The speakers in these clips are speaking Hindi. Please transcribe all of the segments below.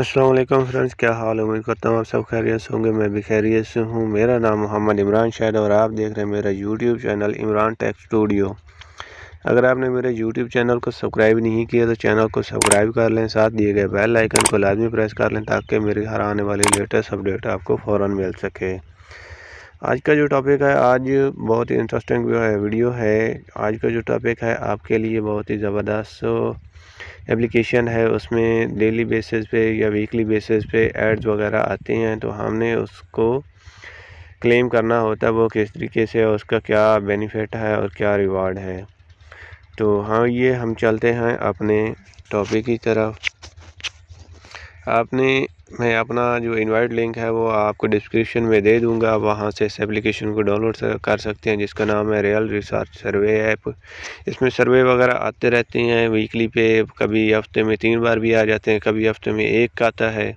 अस्सलाम वालेकुम फ्रेंड्स, क्या हाल है। उम्मीद करता हूँ आप सब खैरियत से होंगे। मैं भी खैरियत से हूँ। मेरा नाम मोहम्मद इमरान शाहिद और आप देख रहे हैं मेरा YouTube channel Imran tech studio. अगर आपने मेरे यूट्यूब चैनल को सब्सक्राइब नहीं किया तो चैनल को सब्सक्राइब कर लें, साथ दिए गए बेल आइकन को लाजमी प्रेस कर लें ताकि मेरी हर आने वाली लेटेस्ट अपडेट आपको फ़ौरन मिल सके। आज का जो टॉपिक है, आज बहुत ही इंटरेस्टिंग वीडियो है। आज का जो टॉपिक है आपके लिए बहुत ही ज़बरदस्त एप्लीकेशन है। उसमें डेली बेसिस पे या वीकली बेसिस पे एड्स वगैरह आते हैं, तो हमने उसको क्लेम करना होता है वो किस तरीके से, उसका क्या बेनिफिट है और क्या रिवार्ड है। तो हाँ, ये हम चलते हैं अपने टॉपिक की तरफ। आपने मैं अपना जो इनवाइट लिंक है वो आपको डिस्क्रिप्शन में दे दूंगा, वहाँ से इस एप्लीकेशन को डाउनलोड कर सकते हैं जिसका नाम है रियल रिसर्च सर्वे ऐप। इसमें सर्वे वगैरह आते रहते हैं वीकली पे, कभी हफ्ते में 3 बार भी आ जाते हैं, कभी हफ्ते में 1 आता है।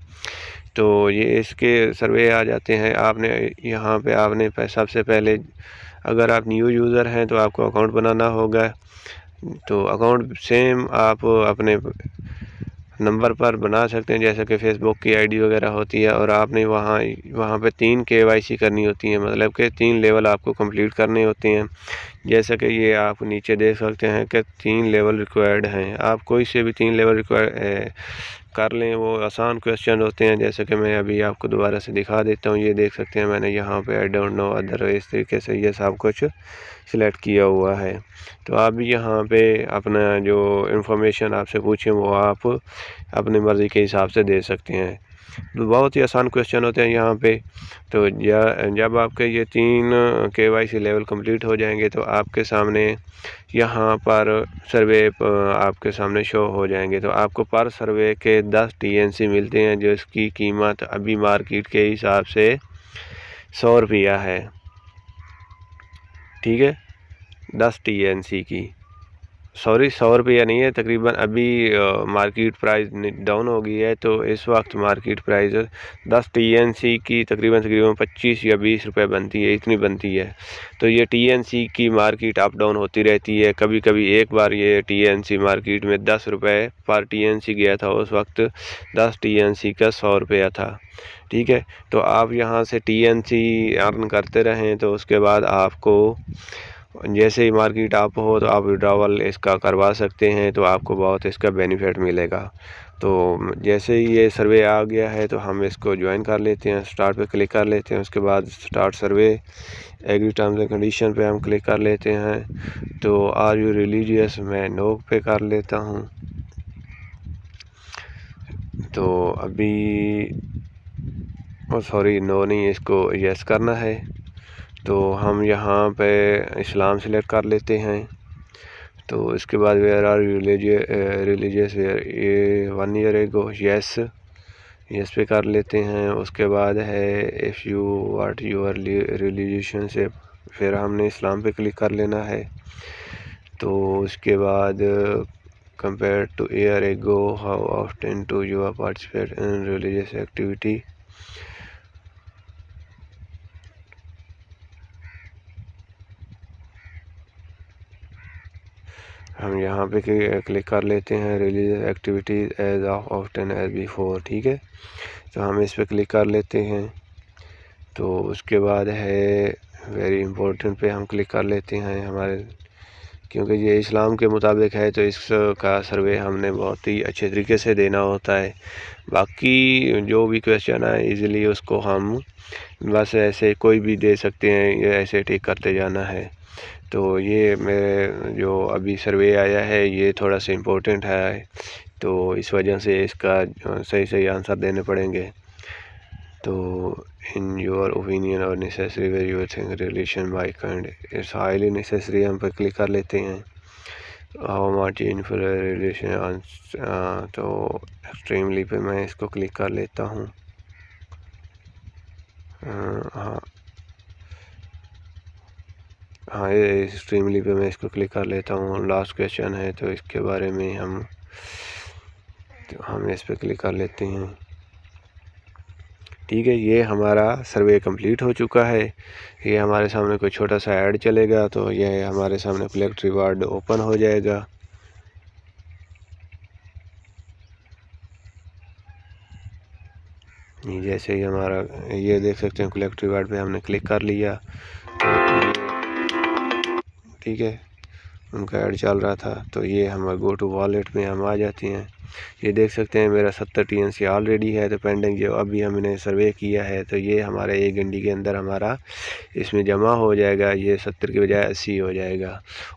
तो ये इसके सर्वे आ जाते हैं। आपने यहाँ पे आपने सबसे पहले अगर आप न्यू यूज़र हैं तो आपको अकाउंट बनाना होगा। तो अकाउंट सेम आप अपने नंबर पर बना सकते हैं जैसा कि फ़ेसबुक की आईडी वगैरह होती है। और आपने वहाँ पे 3 KYC करनी होती है, मतलब कि 3 लेवल आपको कंप्लीट करने होते हैं। जैसा कि ये आप नीचे देख सकते हैं कि 3 लेवल रिक्वायर्ड हैं। आप कोई से भी 3 लेवल रिक्वायर कर लें, वो आसान क्वेश्चन होते हैं। जैसे कि मैं अभी आपको दोबारा से दिखा देता हूँ। ये देख सकते हैं मैंने यहाँ पे आई डोंट नो अदर, इस तरीके से ये सब कुछ सिलेक्ट किया हुआ है। तो आप भी यहाँ पे अपना जो इंफॉर्मेशन आपसे पूछें वो आप अपनी मर्ज़ी के हिसाब से दे सकते हैं। तो बहुत ही आसान क्वेश्चन होते हैं यहाँ पे। तो जब आपके ये 3 KYC लेवल कंप्लीट हो जाएंगे तो आपके सामने यहाँ पर सर्वे आपके सामने शो हो जाएंगे। तो आपको पर सर्वे के 10 TNC मिलते हैं, जो इसकी कीमत अभी मार्केट के हिसाब से 100 रुपया है। ठीक है, 10 TNC की, सॉरी 100 रुपया नहीं है, तकरीबन अभी मार्केट प्राइस डाउन हो गई है। तो इस वक्त मार्केट प्राइस 10 TNC की तकरीबन 25 या 20 रुपये बनती है, इतनी बनती है। तो ये TNC की मार्केट अप डाउन होती रहती है। कभी कभी 1 बार ये TNC मार्केट में 10 रुपये पर TNC गया था, उस वक्त 10 TNC का 100 रुपया था। ठीक है, तो आप यहाँ से TNC अर्न करते रहें। तो उसके बाद आपको जैसे ही मार्केट आप हो तो आप विड्रॉवल इसका करवा सकते हैं, तो आपको बहुत इसका बेनिफिट मिलेगा। तो जैसे ही ये सर्वे आ गया है तो हम इसको ज्वाइन कर लेते हैं, स्टार्ट पे क्लिक कर लेते हैं। उसके बाद start survey agree terms and condition पे हम क्लिक कर लेते हैं। तो आर यू रिलीजियस, मैं नो पे कर लेता हूँ। तो अभी सॉरी नो नहीं, इसको यस करना है। तो हम यहाँ पे इस्लाम सेलेक्ट कर लेते हैं। तो इसके बाद वेयर आर रिलीजियस ये 1 ईयर एगो, यस पे कर लेते हैं। उसके बाद है if you what your religion से, फिर हमने इस्लाम पे क्लिक कर लेना है। तो उसके बाद compare to year ago how often to you are participate in religious activity. हम यहाँ पे क्लिक कर लेते हैं religious activities as often as before. ठीक है, तो हम इस पे क्लिक कर लेते हैं। तो उसके बाद है वेरी इंपॉर्टेंट पे हम क्लिक कर लेते हैं। हमारे क्योंकि ये इस्लाम के मुताबिक है तो इसका सर्वे हमने बहुत ही अच्छे तरीके से देना होता है। बाकी जो भी क्वेश्चन है इजीली उसको हम बस ऐसे कोई भी दे सकते हैं, ये ऐसे ठीक करते जाना है। तो ये मेरे जो अभी सर्वे आया है ये थोड़ा सा इम्पोर्टेंट है, तो इस वजह से इसका सही सही आंसर देने पड़ेंगे। तो इन योर ओपिनियन और necessary way you think relation by kind it's highly necessary, हम पर क्लिक कर लेते हैं। हाउ मच इनफुल रिलेशन, तो एक्सट्रीमली पे मैं इसको क्लिक कर लेता हूँ। हाँ, ये स्ट्रीमली पे मैं इसको क्लिक कर लेता हूँ। लास्ट क्वेश्चन है तो इसके बारे में हम इस पे क्लिक कर लेते हैं। ठीक है, ये हमारा सर्वे कंप्लीट हो चुका है। ये हमारे सामने कोई छोटा सा ऐड चलेगा, तो ये हमारे सामने कलेक्ट रिवार्ड ओपन हो जाएगा। जैसे ही हमारा ये देख सकते हैं कलेक्टिव ऐड पे हमने क्लिक कर लिया, ठीक है, उनका ऐड चल रहा था। तो ये हमारा गो टू वॉलेट में हम आ जाते हैं। ये देख सकते हैं मेरा 70 TNC ऑलरेडी है, तो पेंडिंग जो अभी हमने सर्वे किया है तो ये हमारे 1 घंटे के अंदर हमारा इसमें जमा हो जाएगा, ये 70 के बजाय 80 हो जाएगा।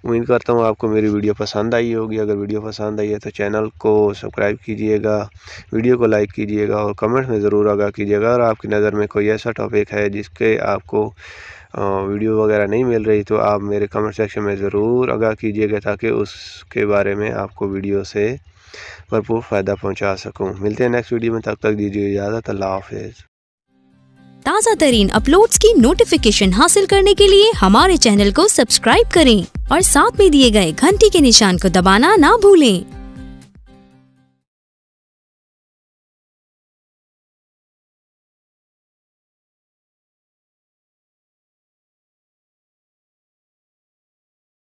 उम्मीद करता हूँ आपको मेरी वीडियो पसंद आई होगी। अगर वीडियो पसंद आई है तो चैनल को सब्सक्राइब कीजिएगा, वीडियो को लाइक कीजिएगा और कमेंट में ज़रूर आगाह कीजिएगा। और आपकी नज़र में कोई ऐसा टॉपिक है जिसके आपको वीडियो वगैरह नहीं मिल रही तो आप मेरे कमेंट सेक्शन में ज़रूर आगाह कीजिएगा, ताकि उसके बारे में आपको वीडियो से भरपूर फ़ायदा पहुंचा सकूं। मिलते हैं नेक्स्ट वीडियो में, तब तक दीजिए इजाज़त। अल्लाह हाफिज़। ताज़ा तरीन अपलोड्स की नोटिफिकेशन हासिल करने के लिए हमारे चैनल को सब्सक्राइब करें और साथ में दिए गए घंटी के निशान को दबाना ना भूलें।